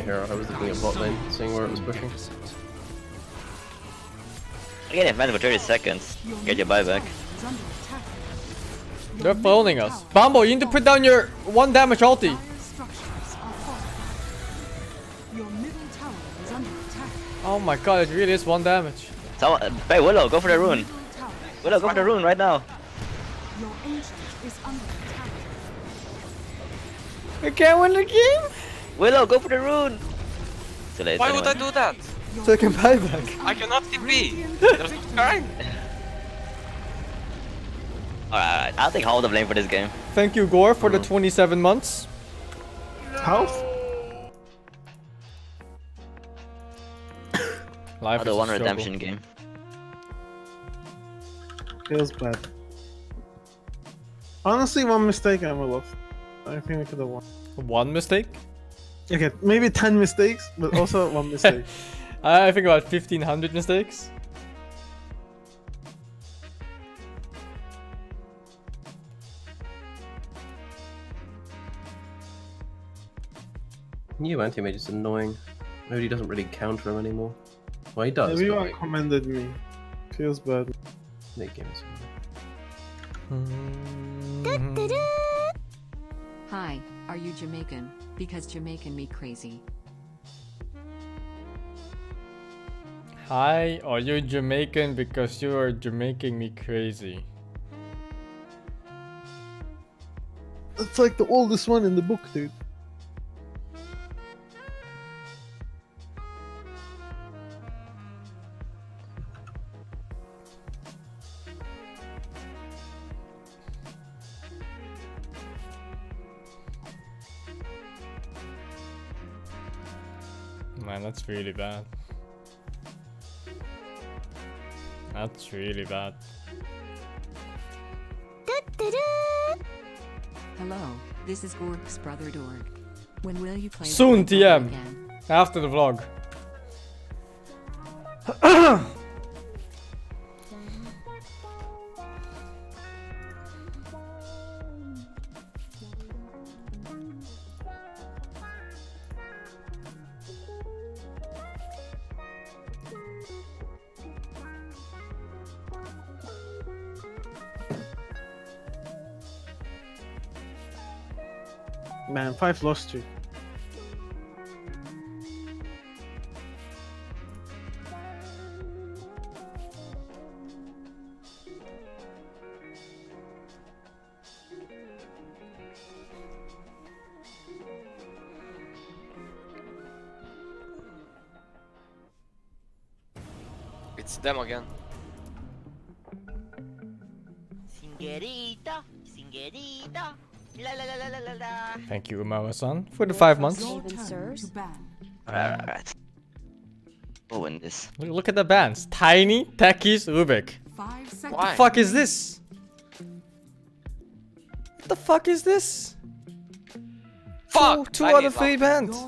my hero. I was looking at bot lane, seeing where it was pushing. Again, if man for 30 seconds, get your buyback. They're following us. Bambo, you need to put down your 1 damage ulti. Oh my god, it really is 1 damage. Someone, hey Willow, go for the rune. Willow, go for the rune right now. Your ancient is under attack. We can't win the game? Willow, go for the rune! Too late, why would I do that? So I can buy back. I cannot TP! There's no time! Alright, I'll take all the blame for this game. Thank you, Gore, for the 27 months. How? Life another is one a redemption game. Feels bad. Honestly, 1 mistake I would have. I think we could have won. 1 mistake? Okay, maybe 10 mistakes, but also 1 mistake. I think about 1,500 mistakes. New anti-mage is annoying. Nobody doesn't really counter him anymore. Well, he does. Everyone commended me. Feels bad. They gave us Hi, are you Jamaican? Because Jamaican me crazy. Hi, are you Jamaican? Because you are Jamaican me crazy. That's like the oldest one in the book, dude. Man, that's really bad. That's really bad. Hello, this is Dorg's brother Dorg. When will you play? Soon, TM. Again? After the vlog. Man, 5 lost 2. It's them again. Singerita, Singerita. Thank you, Umawa-san, for the 5 months. Alright. We'll win this. Look at the bans. Tiny, Techies, Rubik. What the fuck is this? What the fuck is this? Fuck! 2 out of 3 bans.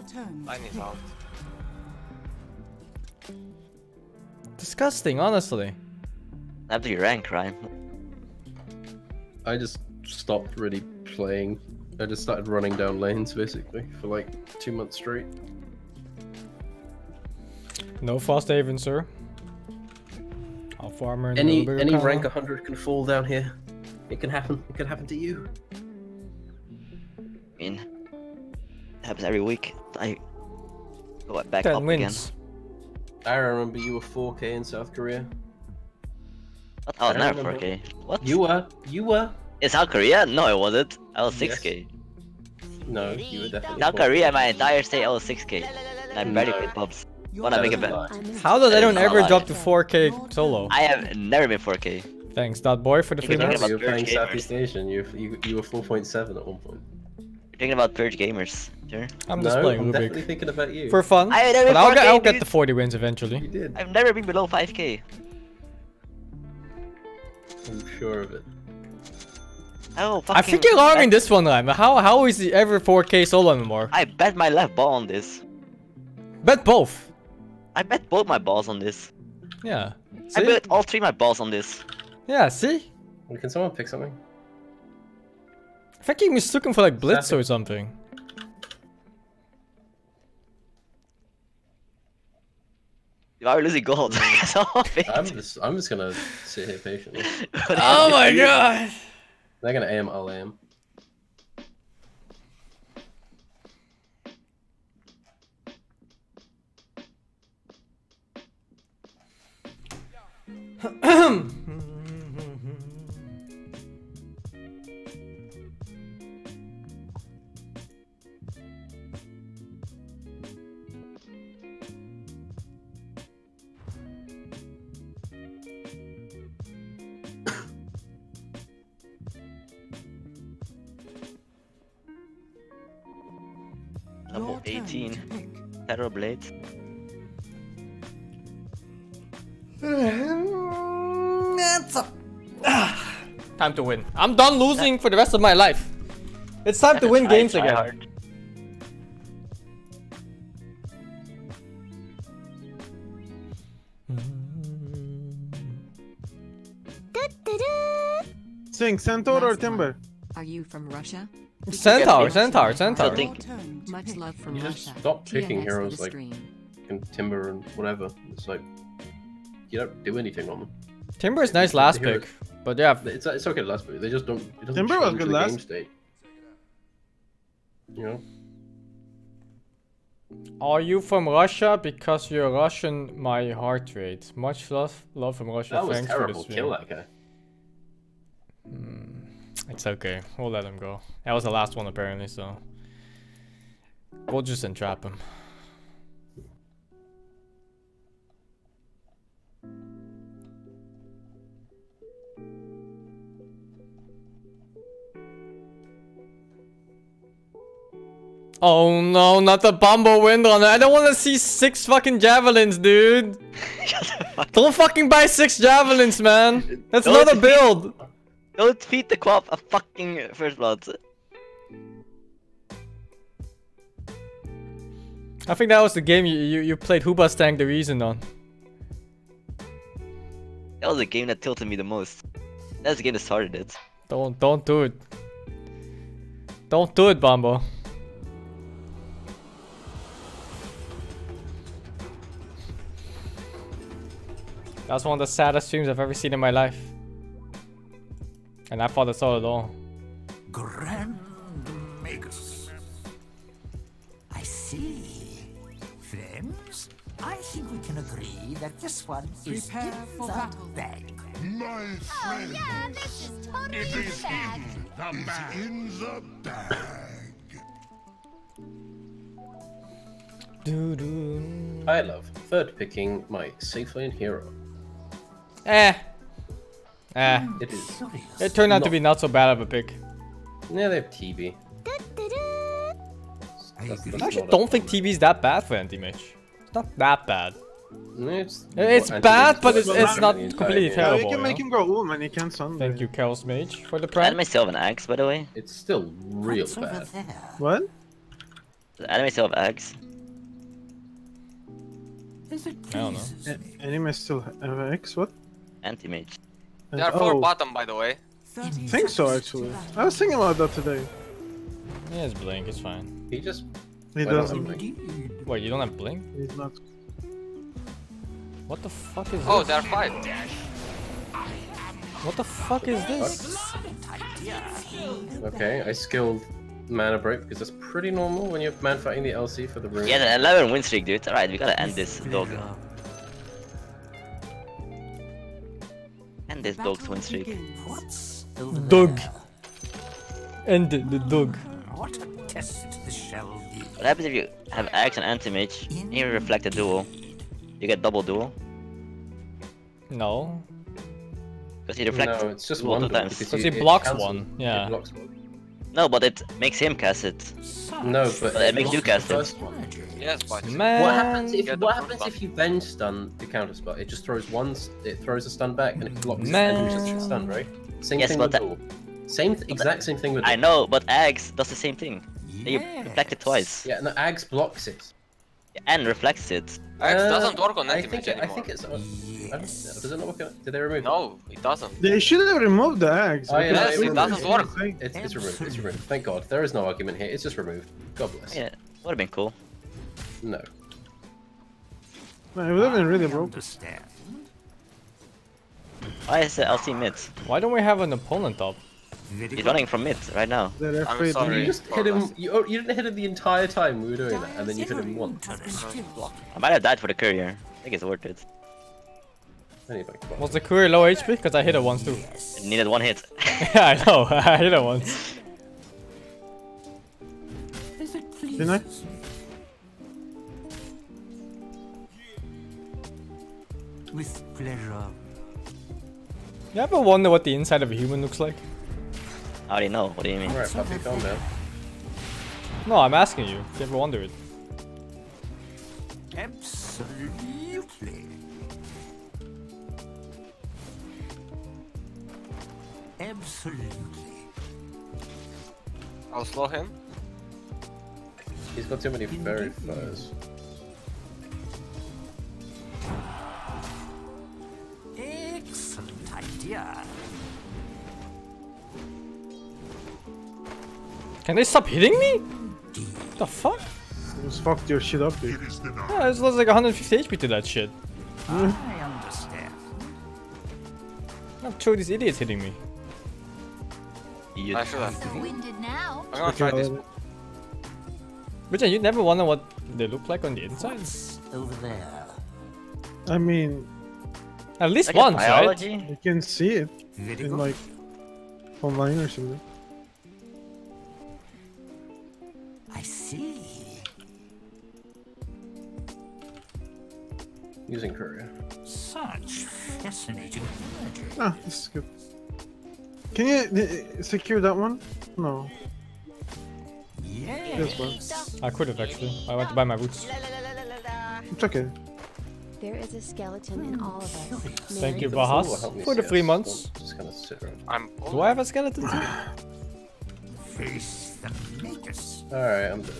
Disgusting, honestly. That'd be rank, right? I just stopped really playing. I just started running down lanes basically for like 2 months straight. No fast haven, sir. I'll farmer. Any rank 100 can fall down here. It can happen. It can happen to you. I mean, it happens every week. I go back up again. I remember you were 4K in South Korea. What? I was never 4K. What? You were. You were. In South Korea? No, I wasn't. I was 6K. Yes. No, you were definitely. South Korea, my entire state, I was 6K. And I barely played pubs. Wanna make a bet? How does anyone ever drop to 4K solo? I have never been 4K. Thanks, that boy, for the 3 months. You were playing Southeast Asian. You were 4.7 at one point. You're thinking about Purge gamers, sure? I'm just playing Rubik. I'm definitely thinking about you. For fun. But I'll get the 40 wins eventually. You did. I've never been below 5K. I'm sure of it. Oh, I think you're wrong in this one, Ryan. How is he ever 4K solo anymore? I bet my left ball on this. Bet both. I bet both my balls on this. Yeah. See? I bet all 3 my balls on this. Yeah, see? Well, can someone pick something? I think he mistook him for like Blitz or something. Why are we losing gold? I'm just gonna sit here patiently. Oh my god! They're gonna aim, I'll aim. Level 18. Terrorblade. That's up. Time to win. I'm done losing for the rest of my life. It's time to win games again. Hard. Sing Centaur or Timber? Are you from Russia? Centaur. Much love from Russia. Just stop picking heroes like Timber and whatever. It's like you don't do anything on them. Timber is nice last pick, but yeah, it's okay last pick. They just don't. It Timber was good last. Game state. You know. Are you from Russia? Because you're Russian, my heart rate. Much love from Russia. That was Thanks terrible. For the kill that guy. It's okay. We'll let him go. That was the last one apparently, so we'll just entrap him. Oh no, not the Bambo windrunner. I don't want to see 6 fucking javelins, dude. Don't fucking buy 6 javelins, man. That's not a build. Don't feed the co-op a fucking first blood. I think that was the game you played Huba's Tank the Reason on. That was the game that tilted me the most. That's the game that started it. Don't do it. Don't do it, Bambo. That's one of the saddest streams I've ever seen in my life. And I thought I saw it all. Grand Magus. I see. Friends, I think we can agree that this one is in the bag. My friend. Oh yeah, this is totally in the bag. It's in the bag. I love third picking my safe lane hero. It turned out to be not so bad of a pick. Yeah, they have TB. I actually don't think TB is that bad for anti-mage. It's not that bad. It's bad, but it's not completely terrible. You can make him go Oom and he can Sunday. Thank you, Chaos Mage, for the prime. I had myself an axe, by the way. It's still real bad. What? I had myself axe. I don't know. Anime still have axe? What? Anti-mage. They are 4 bottom, by the way. I think so, actually. I was thinking about that today. He has blink, it's fine. He just... He doesn't blink. Wait, you don't have blink? He's not. What the fuck is this? Oh, there are 5. What the fuck is this? Okay, I skilled mana break because that's pretty normal when you're man fighting the LC for the room. Yeah, the 11 win streak, dude. Alright, we gotta end this dog. End this dog's win streak. Dog. End the dog. What a test this shall be. What happens if you have axe and anti-mage and you reflect a duel? You get double duel? No. Because he reflects it's just one times. Because he blocks one. Yeah. No, but it makes him cast it. No, but it makes you cast it. Yes, but what happens if you bench stun the counter spot? It just throws a stun back and it blocks it and just stun, right? Same thing with Duel. I know, but Axe does the same thing. You reflect it twice. Yeah, no, Axe blocks it. And reflects it. Axe doesn't work on anti-mage anymore. I think it's... Does it not work on... Did they remove it? No, it doesn't. They should have removed the Axe. Oh, yeah, yes, it doesn't work. It's removed, it's removed. Thank god. There is no argument here. It's just removed. God bless. Yeah, would have been cool. No. Man, we live in really broken. Why is the LC mid? Why don't we have an opponent up? He's running from mid right now. I'm sorry. You just hit him. You didn't hit him the entire time we were doing that, and then you hit him once. I might have died for the courier. I think it's worth it. Was the courier low HP? Because I hit it once too. It needed one hit. Yeah, I know. I hit it once. Didn't I? With pleasure. You ever wonder what the inside of a human looks like? I already know. What do you mean? Alright, puppy, calm down. No, I'm asking you. You ever wonder it? Absolutely. Absolutely. I'll slow him. He's got too many buried fires. Excellent idea. Can they stop hitting me? What the fuck? You just fucked your shit up, dude. Yeah, it's like 150 HP to that shit. I understand. I'm sure these idiots hitting me. I should have. I'm gonna try this. Richard, you never wonder what they look like on the inside? Over there. I mean... At least like once, right? You can see it. In like... Online or something. I see. Using courier. Such fascinating magic. Ah, this is good. Can you secure that one? No. Yes, I could have actually. I went to buy my boots. It's okay. There is a skeleton in all of us. Thank you, Bahas, for the 3 months. Do I have a skeleton too? Face the Magus. Alright, I'm dead.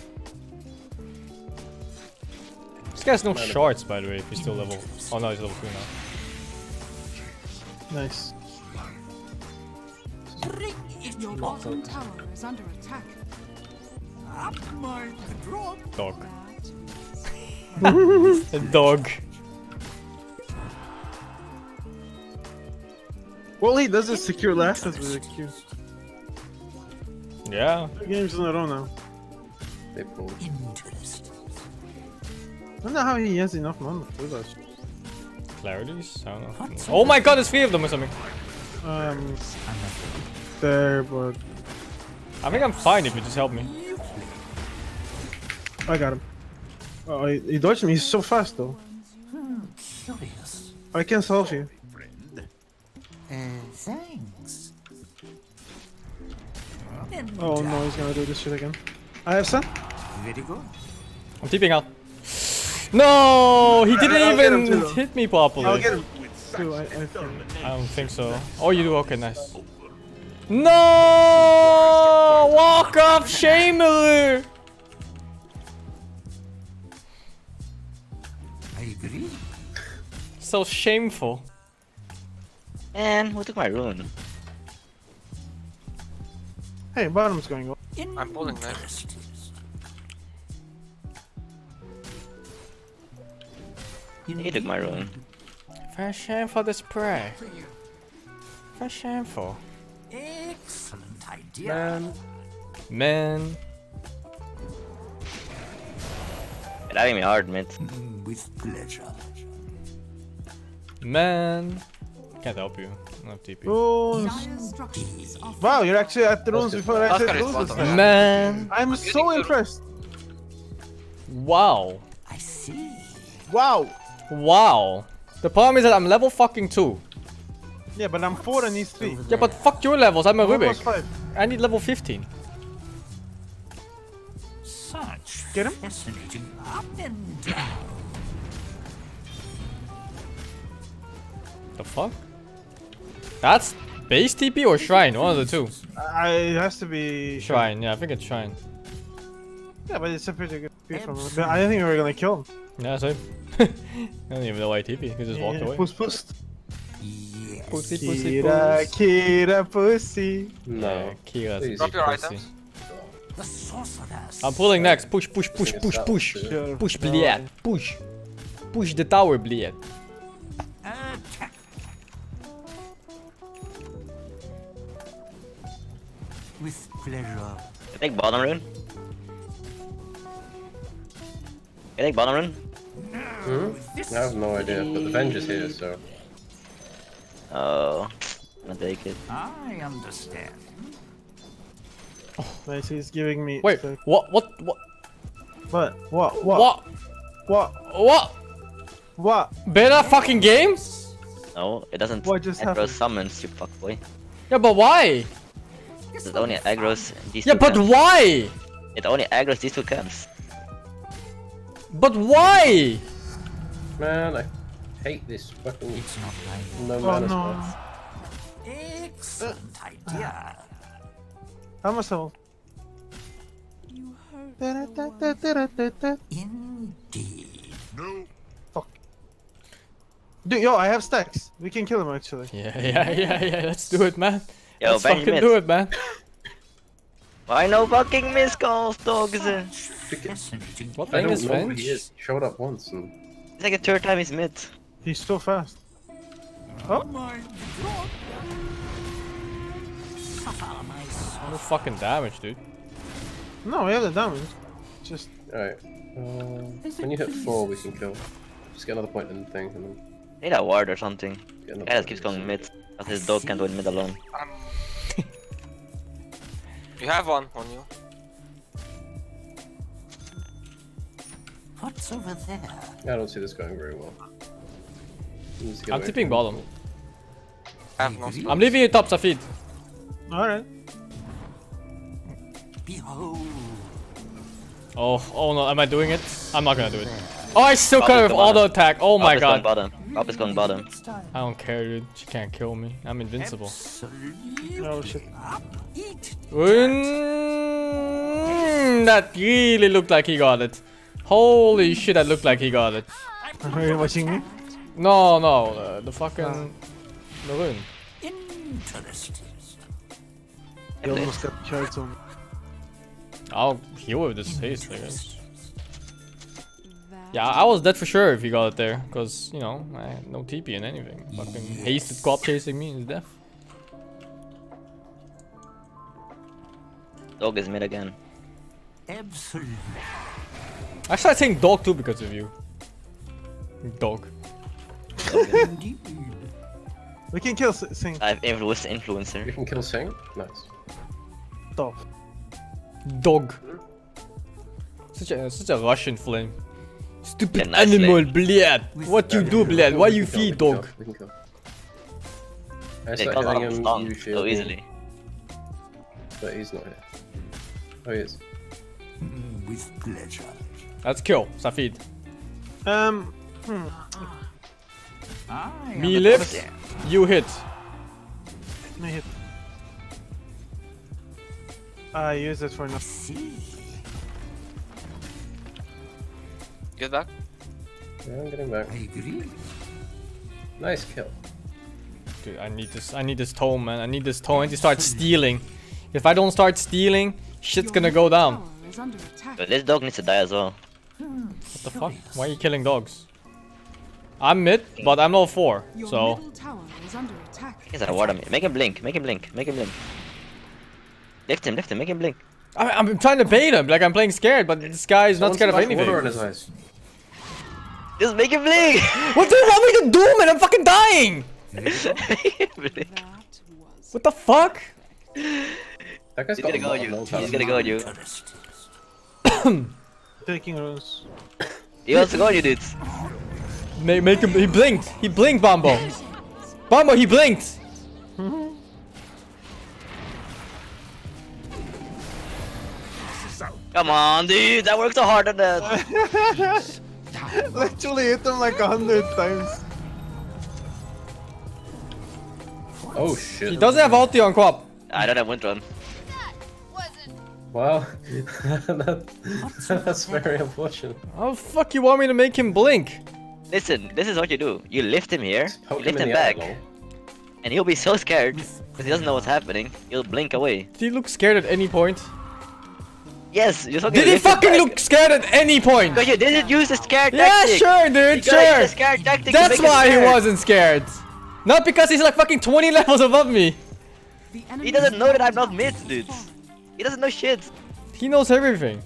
This guy's no shards, by the way, if he's still level. Oh no, he's level 2 now. Nice. If your bottom tower is under attack. Dog. A dog. Well, he does a secure last. That's really cute. Yeah. 2 games in a row now. They pulled. I don't know how he has enough money to do that. Clarities? I don't know. Oh my god, there's 3 of them or something. There, but... I think I'm fine if you just help me. I got him. Oh, he dodged me. He's so fast, though. I can't solve you. Thanks. Oh no, he's gonna do this shit again. I have sun. I'm TPing out. No, he didn't even hit me properly. I'll get him. Dude, I don't think so. Oh, you do? Okay, nice. No! Walk off, Shamer! So shameful. And who took my rune? Hey, bottom's going up. I'm pulling that. He took my rune. Very shameful this prey. Very shameful. Excellent idea. Man. You're having me hard, mate. With pleasure. Man. Can't help you. I'm TP. Oh. Wow, you're actually at the runes before I said runes. Man. I'm so impressed. Wow. I see. Wow. Wow. The problem is that I'm level fucking 2. Yeah, but I'm 4 and he's 3. Yeah, but fuck your levels. I'm a Rubik. I need level 15. Such. Get him. Fascinating up and down. The fuck? That's base TP or shrine? One of the two. It has to be shrine. Yeah, I think it's shrine. Yeah, but it's a pretty good piece from him. I think we were gonna kill him. Yeah, same. I don't even know why TP. He just walked away. Puss, puss. Yes. Pussy, pussy, Kira, puss. Kira, pussy. No, Kira's drop your items. The sorceress. I'm pulling next. Push, push, push, push, push. Push, bleed. Push. push the tower, Bliet. With pleasure. I take bottom rune. I take bottom rune. I have no idea, but the Venge is here, so. Oh, I'm gonna take it. I understand. Oh, he's giving me. Wait, the... what? What? Better fucking games? No, it doesn't aggro summons, you fuckboy. Yeah, but why? It only aggros these two camps. Why? It only aggros these two camps. But why? Man, I hate this fucking... It's not like... No mana spots. Excellent idea. How much health? Indeed. No. Fuck. Dude, yo, I have stacks. We can kill him actually. Yeah. Let's do it, man. Yo, let's fucking do it, man. Why no fucking miss calls, dogs? What thing is Venge? He is. Showed up once. And... It's like a third time he's mid. He's so fast. Oh my god. No fucking damage, dude. No, we have the damage. Just alright. When you hit 4, we can kill. Just get another point in the thing. And then... Need a ward or something. Yeah, just keeps going mid. But his dog can't go in mid alone. You have one on you. What's over there? I don't see this going very well. I'm tipping bottom. I'm leaving it top, Safid. Alright. Behold. Oh no, am I doing it? I'm not gonna do it. Oh, I still cover with auto attack. Oh my god. Up is going bottom. I don't care, dude. She can't kill me. I'm invincible. Oh shit. That really looked like he got it. Holy shit, that looked like he got it. Are you watching me? No. The fucking... The rune. Interesting. He almost got charged on me. I'll heal with this haste, I guess. Yeah, I was dead for sure if he got it there. Because, you know, I had no TP and anything. Fucking hasted cop chasing me is death. Dog is mid again. Absolutely. I started saying dog too because of you. Dog. We can kill Sing. I've influenced influencer. We can kill Sing? Nice. Dog. Dog. Such a Russian flame. Stupid animal, bled. What you do, bled? Why you feed dog? I start hitting him so easily. But he's not here. Oh, he is. With pleasure. Let's kill Safid. Me lift, you hit. Me hit. I use it for nothing. Get back. Yeah, I'm getting back. I agree. Nice kill. Dude, I need this tome, man. I need this tome to start stealing. If I don't start stealing, shit's gonna go down. But this dog needs to die as well. What the fuck? Why are you killing dogs? I'm mid, but I'm level 4, so... He's gonna ward on me. Make him blink, make him blink, make him blink. Lift him, make him blink. I'm trying to bait him, like I'm playing scared, but this guy is not scared of anything. Water in his eyes. Just make him blink! What do you want me to do, man? I'm fucking dying! What the fuck? That guy's gonna go at you. He's gonna go at you. Taking rules. He wants to go at you, dudes. Make him. He blinked, Bambo. Bambo, he blinked. Come on, dude. I worked so hard on that. Literally hit him like 100 times. Oh shit. He doesn't have ulti on Quap. I don't have wind run. Wow, that's very unfortunate. How the fuck you want me to make him blink? Listen, this is what you do. You lift him here, you lift him back, and he'll be so scared because he doesn't know what's happening. He'll blink away. Did he look scared at any point? Yes, you're talking. Did he fucking look scared at any point? Because you didn't use the scare tactic. Yeah, sure, dude, sure. Scare tactic. That's why he wasn't scared. Not because he's like fucking 20 levels above me. He doesn't know that I'm not mid, dude. He doesn't know shit. He knows everything.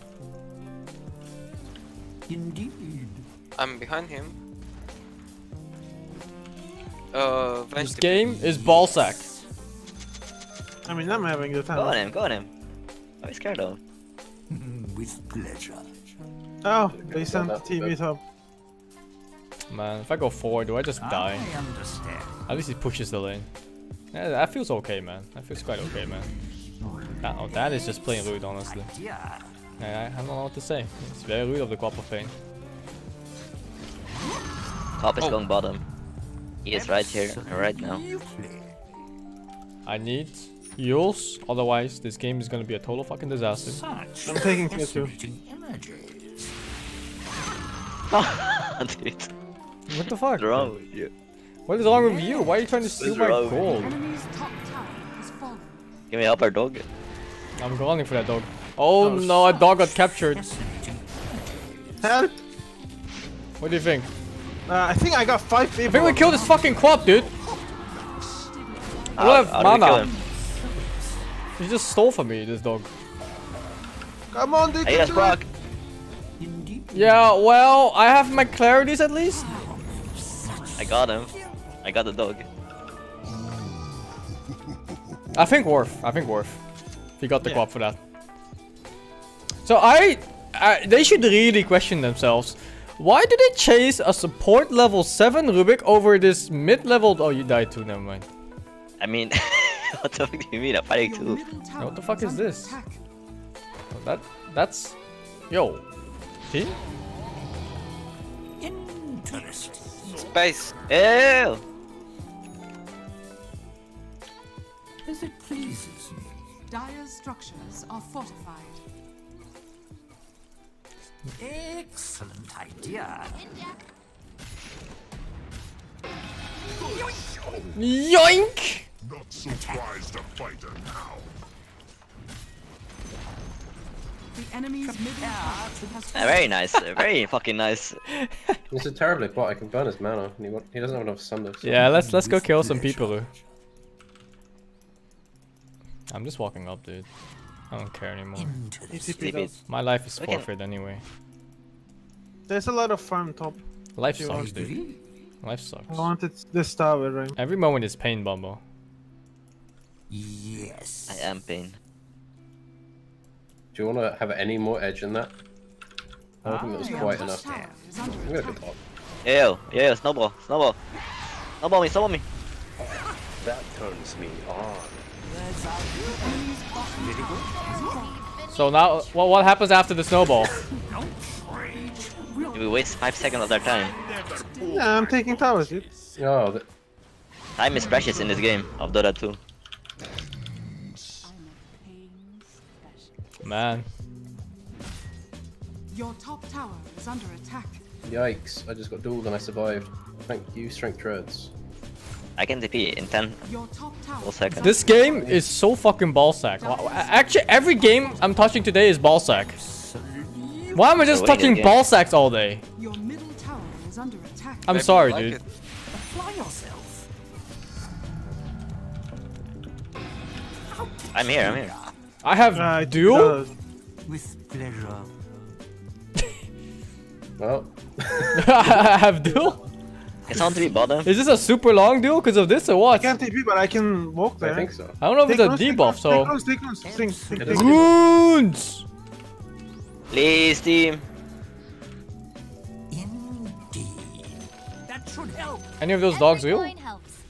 Indeed. I'm behind him. This game is ballsack. I mean, I'm having the time. Go on him, go on him. Oh, he's scared though. With pleasure. Oh, they sent the TV top. Man, if I go forward, do I just die? I understand. At least he pushes the lane. Yeah, that feels okay, man. That feels quite okay, man. Oh, that is just plain rude, honestly. Yeah, I don't know what to say. It's very rude of the Kappa thing. Kappa is going bottom. He is right here, right now. I need yours, otherwise this game is gonna be a total fucking disaster. I'm taking care too. Dude. What the fuck? What's wrong with you? What is wrong with you? Why are you trying to steal my gold? Can we help our dog? I'm running for that dog. Oh no, a dog got captured. Help! What do you think? I think I got 5 people. I think we killed this fucking Quap, dude. I don't have mana. You just stole from me, this dog. Come on, dude. Hey, Brock. Yeah, well, I have my clarities at least. I got him. I got the dog. I think Worf. He got the Quap for that. So they should really question themselves. Why do they chase a support level 7 Rubik over this mid-level? Oh, you died too. Never mind. I mean, what the fuck do you mean? I'm fighting too. What the fuck is this? Oh, that's yo. See? Interesting. Space. Ew. As it pleases me. Dire structures are fortified. Excellent idea. Yoink! Not surprised a fighter now. The enemy's very nice, very fucking nice. This is terribly bot. I can burn his mana. He doesn't have enough sunlight. So yeah, let's go kill some people. I'm just walking up, dude. I don't care anymore. My life is forfeit anyway. There's a lot of farm top. Life sucks, dude. Life sucks. I wanted this tower, right? Every moment is pain, Bambo. Yes. I am pain. Do you want to have any more edge in that? I don't think that was quite enough. I'm gonna be top. Yeah, snowball, snowball. Snowball me, snowball me. That turns me on. So now, what happens after the snowball? We waste 5 seconds of their time. Yeah, I'm taking towers, dude. Oh, time is precious in this game of Dota 2. Man. Your top tower is under attack. Yikes, I just got dueled and I survived. Thank you, strength treads. I can DP in 10 seconds. This game is so fucking ballsack. Actually, every game I'm touching today is ballsack. Why am I just touching ballsacks all day? Your middle tower is under attack. I'm sorry, dude. I'm here, I'm here. I have duel? With pleasure. Well. I have duel? It's on to be bottom. Is this a super long duel because of this or what? I can't TP, but I can walk there. I think so. I don't know if it's a debuff, so... Take close. Goons! Please, team. Indeed. That should help. Any of those dogs real?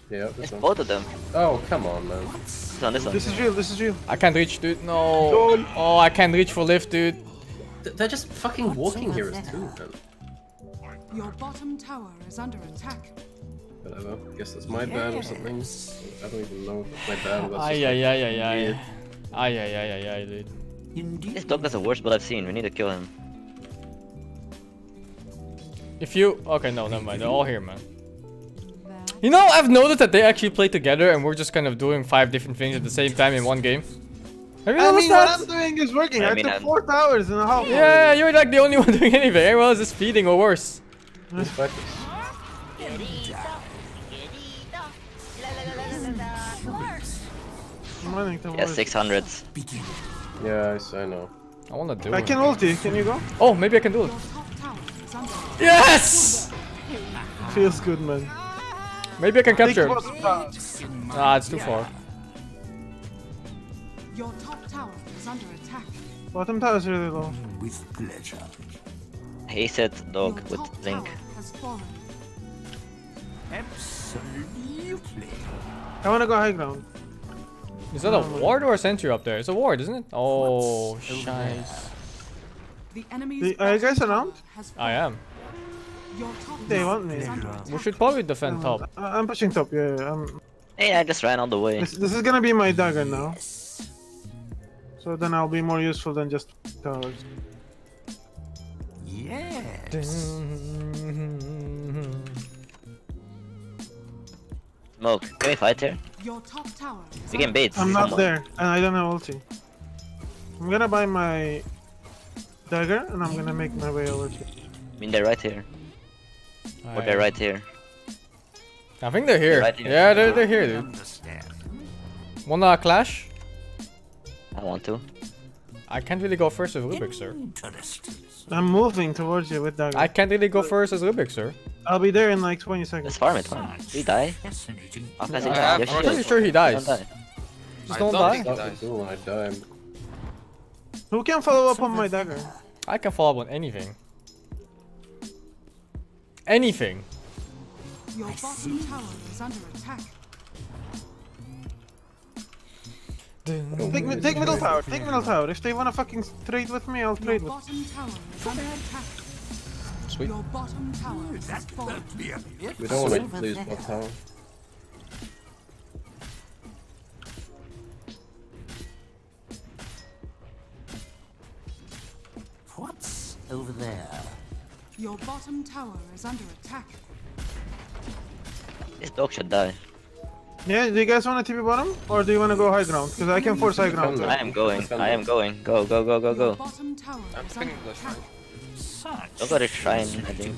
Yeah, it's both of them. Oh, come on, man. This one. This is real, this is real. I can't reach, dude. No. Oh, I can't reach for lift, dude. They're just fucking walking here as two, man. Your bottom tower is under attack. Whatever. I guess that's my bad or something. I don't even know if it's my bad. Ay, dude. This dog is the worst build I've seen. We need to kill him. Okay, no, never mind. They're all here, man. You know, I've noticed that they actually play together and we're just kind of doing 5 different things at the same time in one game. I mean, what I'm doing is working. I mean, I took 4 hours and a half. Yeah, you're like the only one doing anything. Everyone else is feeding or worse. Yeah, 600. Yes, I know. I wanna do it. I can ulti. Can you go? Oh, maybe I can do it. Yes! Feels good, man. Maybe I can capture. Ah, it's too far. Your top tower is under attack. Bottom tower is really low. With pleasure. He said dog with zinc. Absolutely. I wanna go high ground. Is that a ward or a sentry up there? It's a ward, isn't it? Oh, shies. Are you guys around? I am. They want me. We should probably defend top. I'm pushing top, yeah. Hey, I just ran all the way. This is gonna be my dagger now. So then I'll be more useful than just towers. Yes. Smoke, can we fight here? We can bait. I'm not there, and I don't have ulti. I'm gonna buy my dagger, and I'm gonna make my way over to. I mean, they're right here. Or they're right here. I think they're here. Yeah, they're here, dude. Wanna clash? I want to. I can't really go first as Rubik, sir. I'm moving towards you with dagger. I can't really go first as Rubik, sir. I'll be there in like 20 seconds. Let's farm it, man. Did he die? I'm pretty sure he dies. Just don't die. Who can follow up on my dagger? I can follow up on anything. Anything. Your bottom tower is under attack. Take middle tower, take middle tower. If they wanna fucking trade with me, I'll trade with you. Sweet. We don't wanna lose bottom tower. What's over there? Your bottom tower is under attack. This dog should die. Yeah, do you guys want to TP bottom? Or do you want to go high ground? Because I can force high ground. I am going. Go. I'm picking the shrine. Don't go to shrine, I think.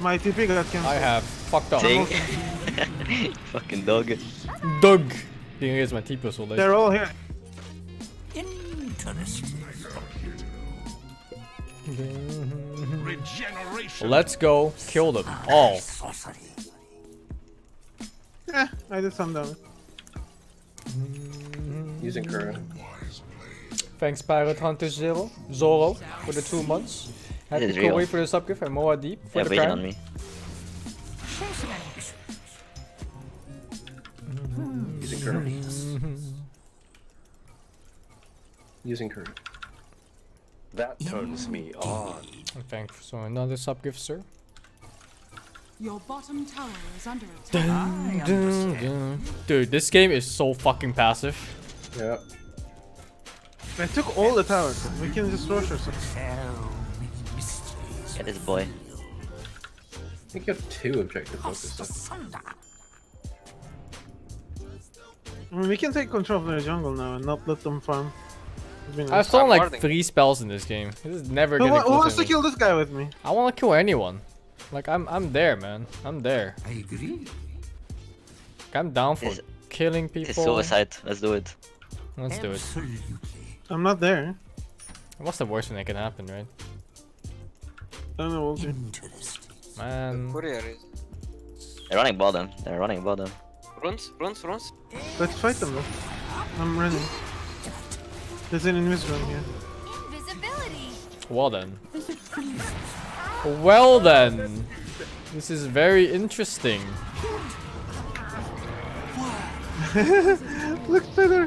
My TP got canceled. I have fucked up. Fucking dog. Dog! You can use my TP all day. They're all here. Interesting. Let's go kill them all. Yeah, I did some damage. Using Corn. Thanks, Pirate Hunter Zoro for the 2 months. Happy Corey for the subgift and Moa Deep for the crown. Using Corn. That turns me on. Thanks. So another sub gift, sir. Your bottom tower is under attack. Dude, this game is so fucking passive. Yeah. I took all the towers. We can just rush ourselves. Get this boy. I think you have 2 objective focuses. I mean, we can take control of their jungle now and not let them farm. I've thrown like 3 spells in this game. This is never gonna. Who wants to kill this guy with me? I want to kill anyone. Like I'm there, man. I'm there. I agree. I'm down for killing people. It's suicide. Let's do it. Let's do it. I'm not there. What's the worst thing that can happen, right? I don't know. What we'll do. Man. They're running bottom. Runs. Let's fight them though. I'm running. There's an invisible here. Invisibility. Well then. This is very interesting. Looks better.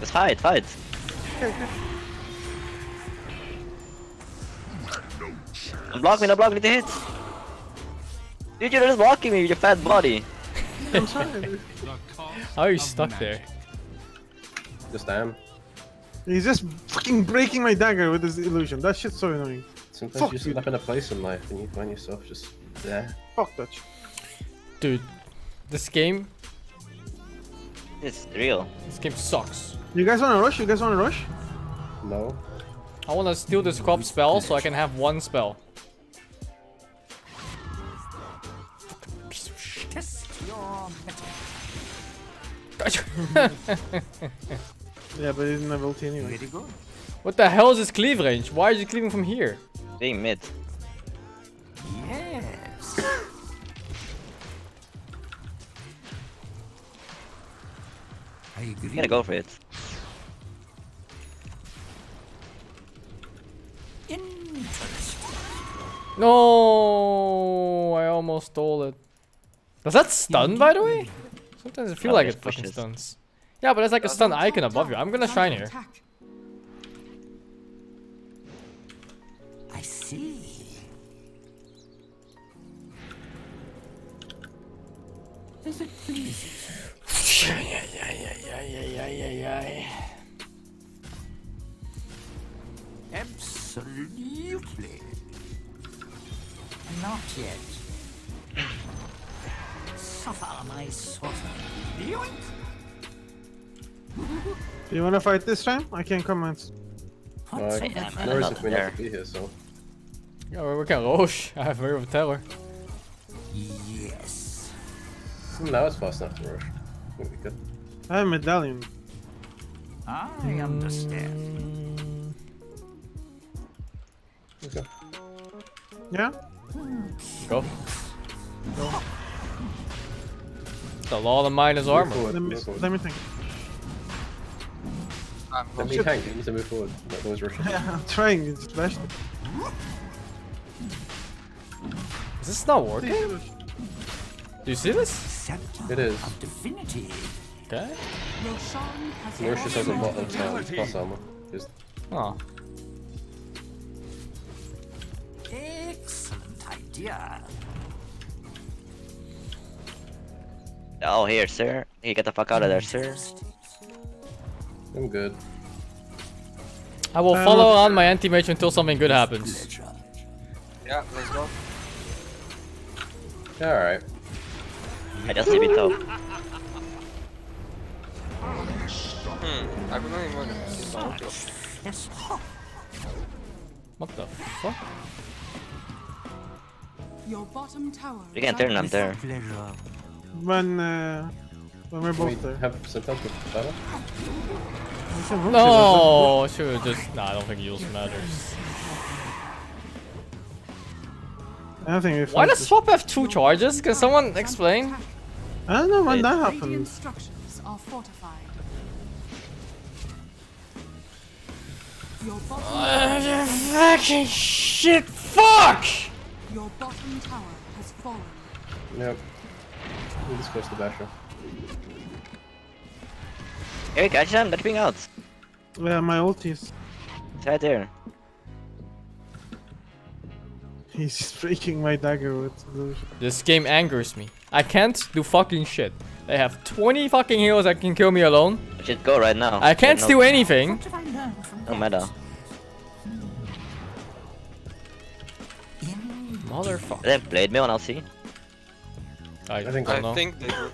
Let's fight. Don't block me to hit. Dude, you're just blocking me with your fat body. I'm sorry. How are you stuck there? Just am. He's just fucking breaking my dagger with his illusion. That shit's so annoying. Sometimes you just end up in a place in life and you find yourself just there. Fuck that shit. Dude, this game It's real. This game sucks. You guys wanna rush? You guys wanna rush? No. I wanna steal this crop spell so I can have one spell. Yeah, but he didn't have ulti anyway. What the hell is this cleave range? Why are you cleaving from here? They mid. Yes. I agree. You gotta go for it. No, I almost stole it. Does that stun, by the way? Sometimes I feel like it fucking stuns. Yeah, but it's like a stun icon above you. I'm gonna shine here. I see. Does it please? Absolutely. Not yet. Suffer, my sorcerer. Do you want to fight this time? I can't comment. No, we have to be here, so. Yeah, we can rush. I have very teller. Yes. Now it's fast enough to rush. I have a medallion. I understand. Okay. Yeah? Go. Go. The law of mine is armor. Forward, let me think. Let me tank. You need to move forward. Like those Russians. Yeah, I'm trying. It's smashed. Is this not working? Do you see this? It is. Okay. Russia has a lot of plus armor. Just... Oh. Excellent idea. Oh, here, sir. Hey, get the fuck out of there, sir. I'm good. I will follow on my anti-mage until something good happens. Yeah, let's go. Alright. I just leave it up. I don't want to stop. What the fuck? Your bottom tower. You can turn them there. When we're both there. Have some time with battle? No, sure, just nah. I don't think yours matters. I don't think. Why does swap have two charges? Can someone explain? I don't know when that happened. Fucking shit! Fuck! Your bottom tower has fallen. Nope. We'll just close the basher. Eric, I just am not being out. Where are my ultis? It's right there. He's breaking my dagger with... This game angers me. I can't do fucking shit. They have 20 fucking heroes that can kill me alone. I should go right now. I can't steal anything. No matter. Motherfucker. They played me on LC. I think they do.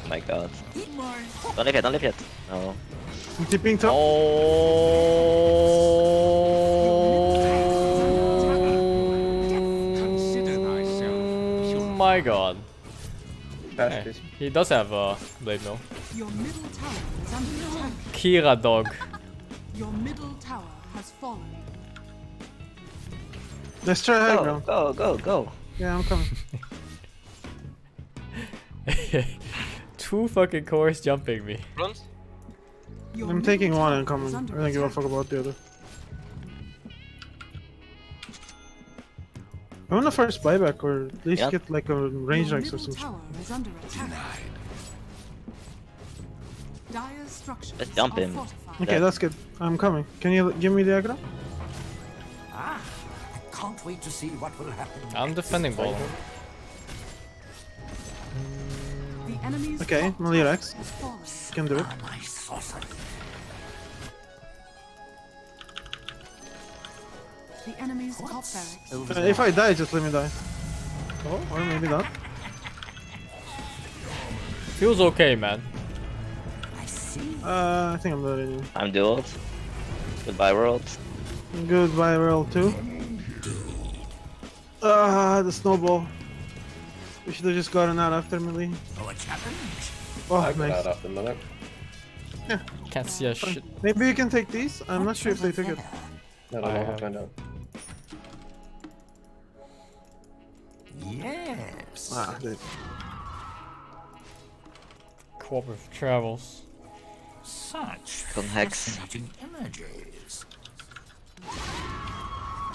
Oh my god. Don't leave yet, don't leave yet. No. I'm tipping top. Oh my god. Hey, he does have a blade mill. Kira dog. Your middle tower has fallen. Let's try high ground. Go, go, go. Yeah, I'm coming. Two fucking cores jumping me. I'm taking one and coming. I don't give a fuck about the other. I want to first buyback or at least get like a range axe or something. Let's dump him. Okay, that's good. I'm coming. Can you give me the aggro? Ah, I can't wait to see what will happen. I'm defending ball. Okay, Malirax. Can do it. If I die, just let me die. Oh, or maybe not. Feels okay, man. I see. I think I'm loading. I'm dueled. Goodbye, world. Goodbye, world too. The snowball. We should have just gotten out after melee. Oh, it's happened. Oh, I nice. Got out after melee. Yeah. Can't see a shit. Maybe you can take these. I'm not sure if they took it. No, I don't know. Yes. Ah, dude. Cooperative travels. Such fascinating images.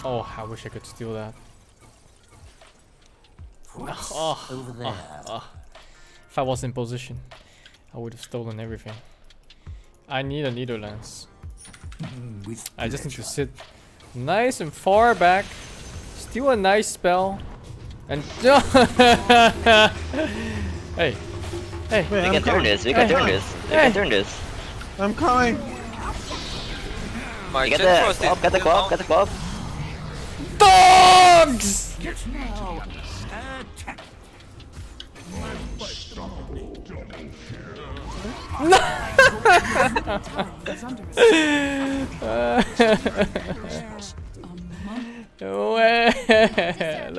Oh, I wish I could steal that. Oh, over there. Oh. If I was in position, I would have stolen everything. I need a needle lens. I just need to sit nice and far back, steal a nice spell, and hey. Hey, we can turn this, we can turn this, we can turn this. I'm coming. Get the club, get the club, get the club. Dogs!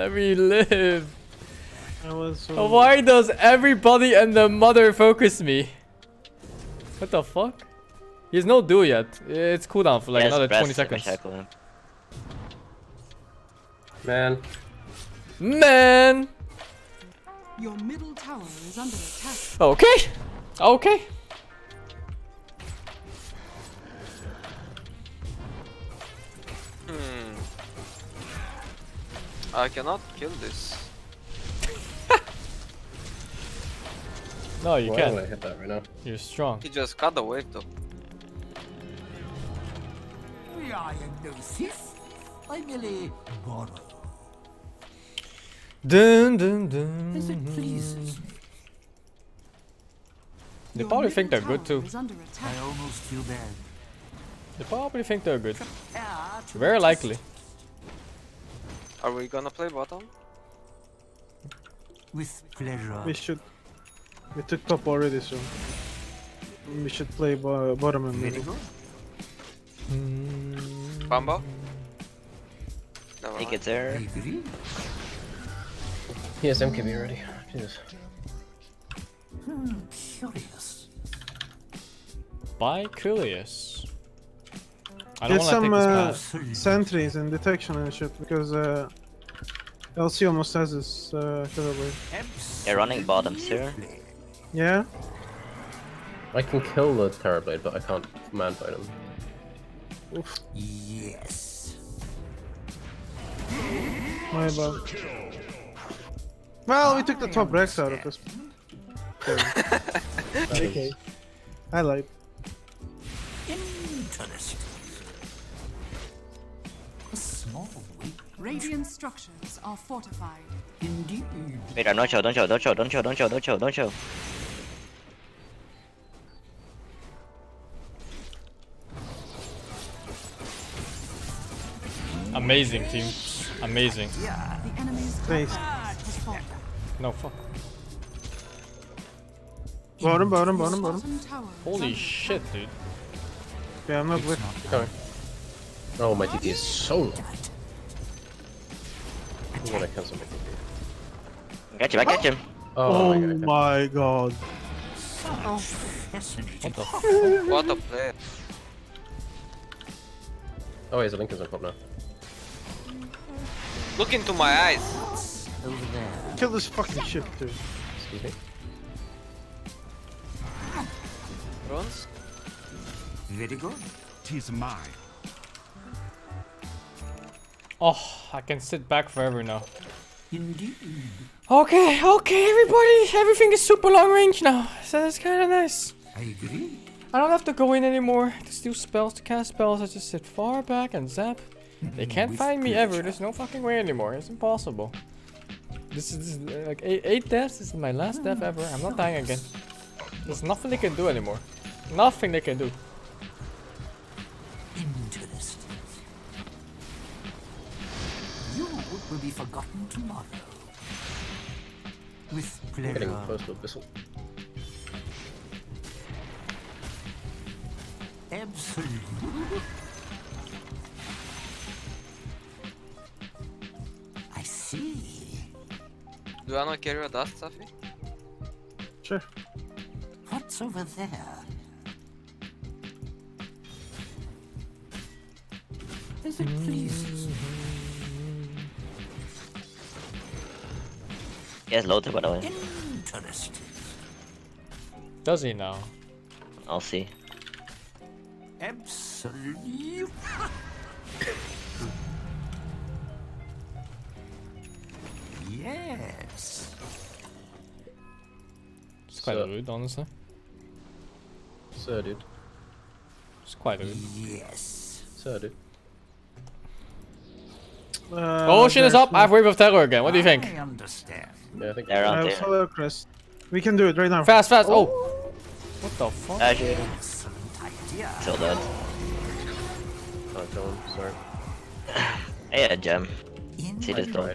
Let me live. So why does everybody and the mother focus me? What the fuck? He's no duel yet. It's cooldown for like another 20 seconds. Man. Your middle tower is under attack. Okay. Okay. I cannot kill this. No, you can't. I hit that right now. You're strong. He just cut the wave though. We are in Gnosis. Finally, Gore. Dun dun dun. As it pleases me. They probably think they're good too. I almost feel bad. They probably think they're good. Very likely. Are we gonna play bottom? With pleasure. We should. We took top already, so we should play bottom and middle. Bambo? Take it there. Yes, MKB already. Jesus. Curious. By curious. I don't want to take some sentries and detection and shit because LC almost has his shadow wave. They're running bottoms here. Yeah. I can kill the Terrorblade, but I can't man fight him. Oof. Yes. My bad. Well, we took the top Rex out of this. Okay. I lied. Interesting. A small weak radiant structures are fortified. Indeed. Wait, I'm not sure. Don't show. Amazing team, amazing. Yeah. The enemy's no fuck. Bottom. Holy shit, dude. Yeah, I'm not with. Sorry. Oh, my TP is so low. I'm gonna cancel my TP. Got him! I got him. Oh my god. Oh. What the? What the play? Oh, wait, the link is on top now. Look into my eyes. Over there. Kill this fucking ship, dude. Excuse me. Bronze? Very good. Tis mine. Oh, I can sit back forever now. Indeed. Okay, everybody. Everything is super long range now, so it's kind of nice. I agree. I don't have to go in anymore to steal spells, to cast spells. I just sit far back and zap. They can't find me ever. There's no fucking way anymore. It's impossible. This is like 8 deaths. This is my last death ever. I'm not dying again. There's nothing they can do anymore. Nothing they can do. Interesting. You will be forgotten tomorrow. With pleasure. Do I not carry your dust, Safi? Sure. What's over there? Is it please? He has loaded, by the way. Interesting. Does he now? I'll see. Absolutely. Yes. It's quite rude, honestly. Sir, dude. It's quite rude. Yes. Sir, dude. Ocean is up. I've wave of terror again. What do you think? I understand. Yeah, I think they're on there. We can do it right now. Fast, fast. Oh. Oh. What the fuck? Kill that. Oh, kill him. Sorry. Yeah, gem. See this door.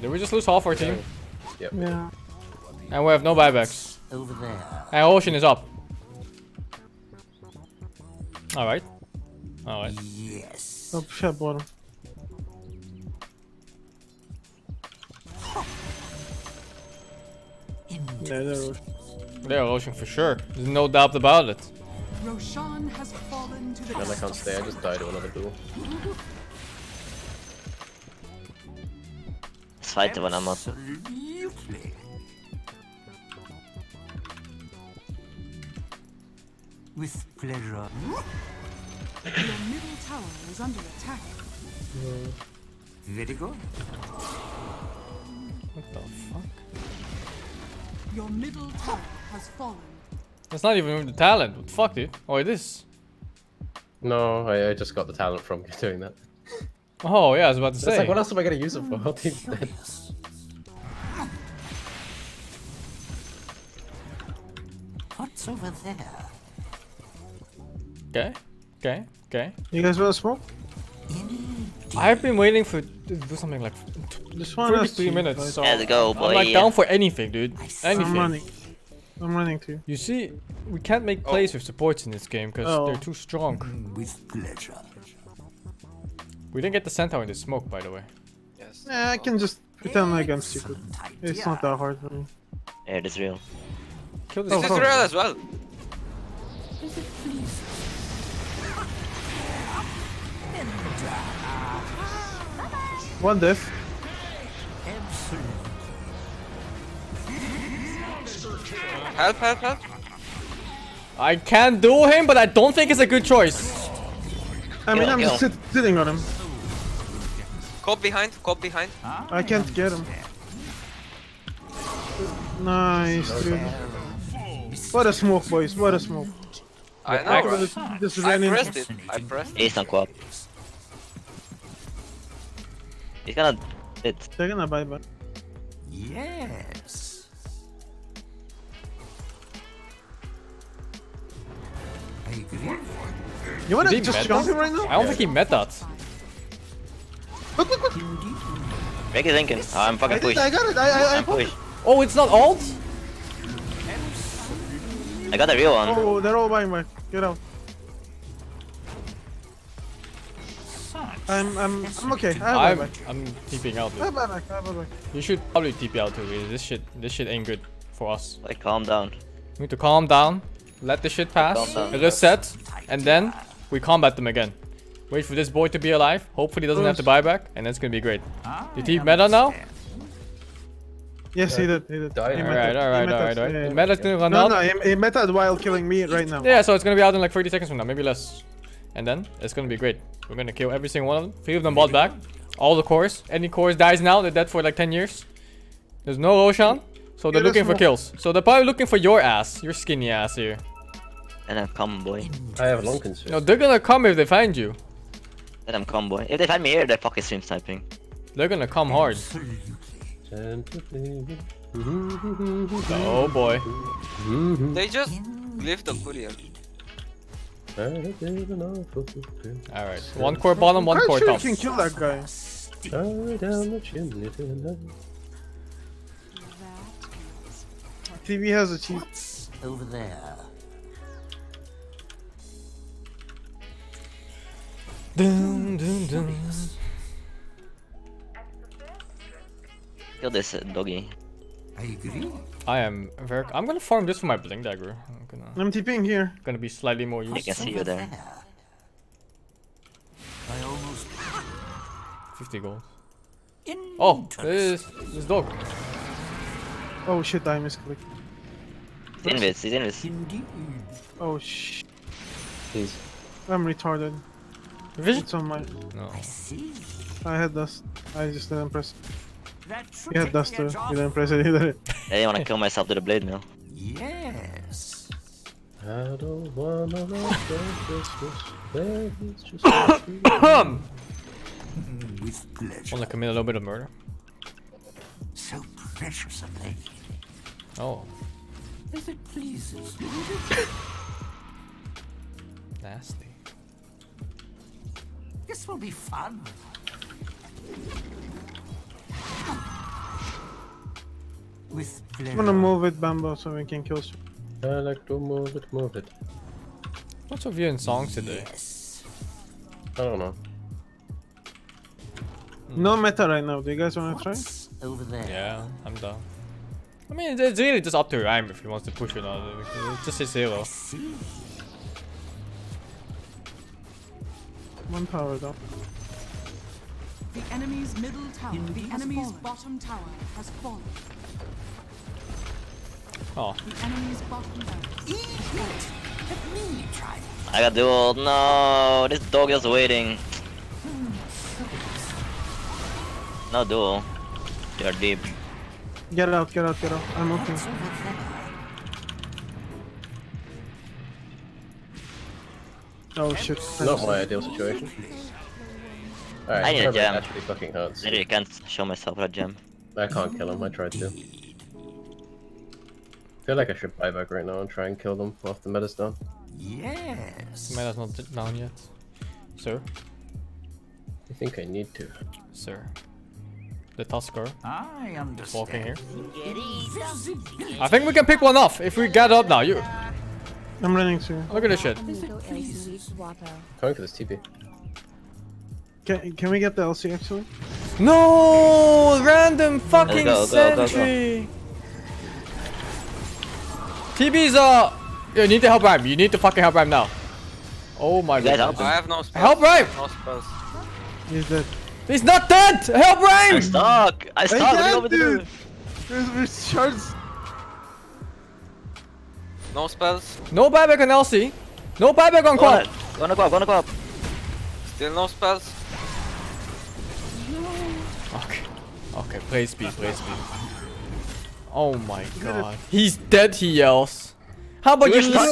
Did we just lose half our team? Yep. Yeah. And we have no buybacks. Over there. And Ocean is up. All right. All right. Yes. I'll push up bottom. They're Roshan for sure. There's no doubt about it. Roshan has fallen to the I can't stay. I just died to another duel. Let's fight when I'm up. With pleasure. Your middle tower is under attack. Very good. What the fuck? Your middle tower has fallen. That's not even the talent. What the fuck, dude? Oh, it is. No, I just got the talent from doing that. Oh, yeah, I was about to say. It's like, what else am I going to use it for? I'll take that. What's over there? Okay. Okay, okay. You guys want to smoke? I've been waiting for to do something like 3 minutes. So yeah, go, boy, I'm like down for anything, dude. Anything. I'm running too. You see, we can't make plays with supports in this game because they're too strong. With pleasure. We didn't get the centaur in the smoke, by the way. Yes. Yeah, I can just pretend like I'm stupid. It's not that hard for me. Yeah, it is real. Kill this. This is real as well. Is it please? One diff. Help, help, help. I can't do him, but I don't think it's a good choice. I mean, I'm just sitting on him. Cop behind, cop behind. I can't get him. Nice, dude. What a smoke, boys. What a smoke. I know, right? I pressed it. He's on co-op. He's gonna... They're gonna buy back. Yes! I agree. You wanna just jump him right now? I don't think he met that. Look, look, look! Make it Lincoln. I'm fucking pushed. I got it! I'm pushed. Oh, it's not ult? I got a real one. Oh, they're all buying back. Get out. I'm okay. I'm TPing out. Dude. I have back. You should probably TP out too. Really. This shit ain't good for us. Like, calm down. We need to calm down. Let this shit pass. Reset, and then we combat them again. Wait for this boy to be alive. Hopefully, he doesn't have to buy back, and that's gonna be great. You TP meta now? Yes, he did. He did. Alright. Yeah. Meta's gonna run out. No, meta's while killing me right now. Yeah, so it's gonna be out in like 30 seconds from now, maybe less. And then it's gonna be great. We're gonna kill every single one of them. 3 of them bought back. All the cores. Any cores dies now, they're dead for like 10 years. There's no Roshan, so they're looking for kills. So they're probably looking for your ass, your skinny ass here. And I'm come, boy. I have long concerns. No, they're gonna come if they find you. And I'm come, boy. If they find me here, they're fucking stream sniping. They're gonna come hard. Oh boy. They just left the courier. Alright, 1 core bottom, 1 core top. You can kill that guy. TV has a cheat. Over there. Dun, dun, dun. Kill this doggy. I agree. I am very. I'm gonna farm this for my blink dagger. I'm TPing here. Gonna be slightly more useful. I can see you there. I almost 50 gold. Oh, this dog. Oh shit! I misclicked. He's invis. He's invis. Oh shit. Please. I'm retarded. Vision? It's on my. No. I see. I had dust. I just didn't press. You had dust too. You didn't press it either. I didn't want to kill myself with a blade now. Yes. I don't wanna let this. With pleasure. Wanna commit a little bit of murder? So precious a lady. Oh. If it pleases you. Nasty. This will be fun. With pleasure. I'm gonna move it, Bambo, so we can kill. I like to move it, move it. What's of you in songs today? Yes. I don't know. No meta right now. Do you guys want to try? Over there. Yeah, I'm down. I mean, it's really just up to Rhyme if he wants to push or not. It's just his hero. 1 power up. The enemy's middle tower, the enemy's bottom tower has fallen. Oh. The enemy's bottom tower. Let me try. I got dueled. No, this dog is waiting. No duel. You are deep. Get out, get out, get out. I'm okay. Oh shit. Not my ideal situation. Alright, I need a gem. Actually fucking hurts. I really can't show myself that gem. I can't kill him, I tried to. I feel like I should buy back right now and try and kill them after meta's done. Yes! Meta's not down yet. Sir? I think I need to. Sir. The Tusker. I understand. Walking here. I think we can pick one off if we get up now. You. I'm running through. Look at this shit. Coming for this TP. Can we get the LC actually? No! Random fucking sentry. TB's you need to help Rhyme. You need to fucking help Rhyme now. Oh my god. I have no spells. Help Rhyme! No spells. He's dead. He's not dead! Help Rhyme! I'm stuck! I'm stuck over there! There's shards! No spells. No buyback on LC. No buyback on Corn. Gonna go up, gonna go up. Still no spells. Okay. Okay, praise be, praise be. Oh my god. He's dead, he yells. How about you? You know I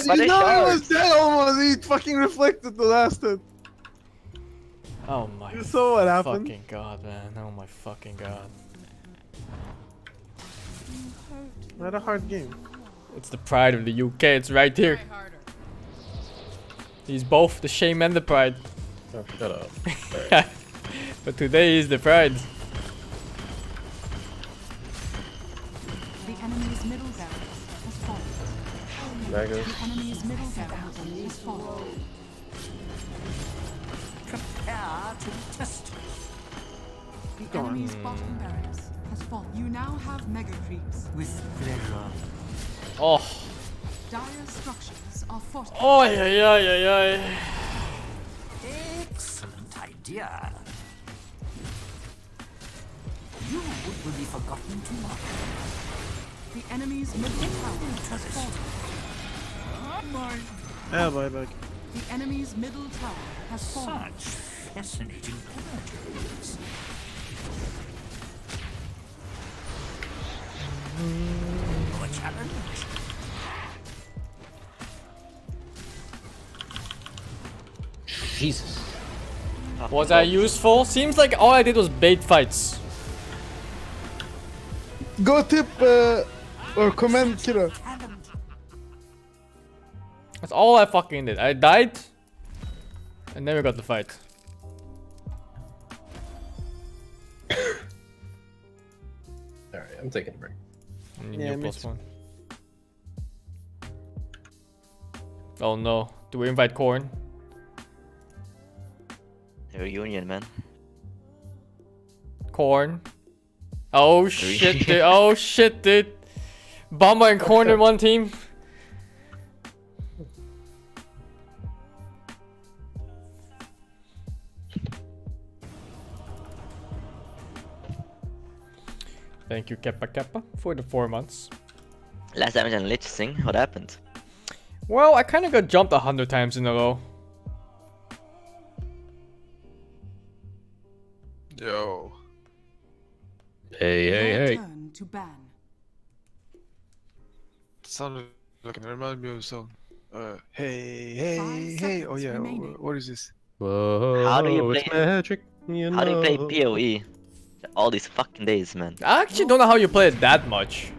was dead almost. He fucking reflected the last hit. Oh my you saw what happened? Fucking god, man. Oh my fucking god. Not a hard game. It's the pride of the UK. It's right here. He's both the shame and the pride. Oh, shut up. Right. But today is the pride. The enemy's middle tower has fallen. There goes. The enemy's middle tower has fallen. Prepare to test. The enemy's bottom barracks has fallen. You now have mega creeps. With pleasure. Oh. Dire structures are fortified. Oh yeah yeah yeah yeah. Excellent idea. You will be forgotten tomorrow. The enemy's middle tower has fallen. Ah, bye bye. The enemy's middle tower has fallen. Such fascinating creatures. More challenge. Jesus. Was that useful? Seems like all I did was bait fights. Go tip or command killer. That's all I fucking did. I died and never got the fight. Alright, I'm taking a break. I need you +1. Oh no. Do we invite Corn? They're a union, man. Corn. Oh shit, dude. Oh shit, dude. Bambo and Corn in one team. Thank you, Kappa Kappa, for the 4 months. Last damage on Lich Sing, what happened? Well, I kind of got jumped 100 times in a row. Yo. Hey, hey, hey. Sounded like it reminded me of a song. Hey, hey, hey. Oh yeah, what is this? Whoa, how do you play magic? You know. How do you play PoE? All these fucking days, man. I actually don't know how you play it that much.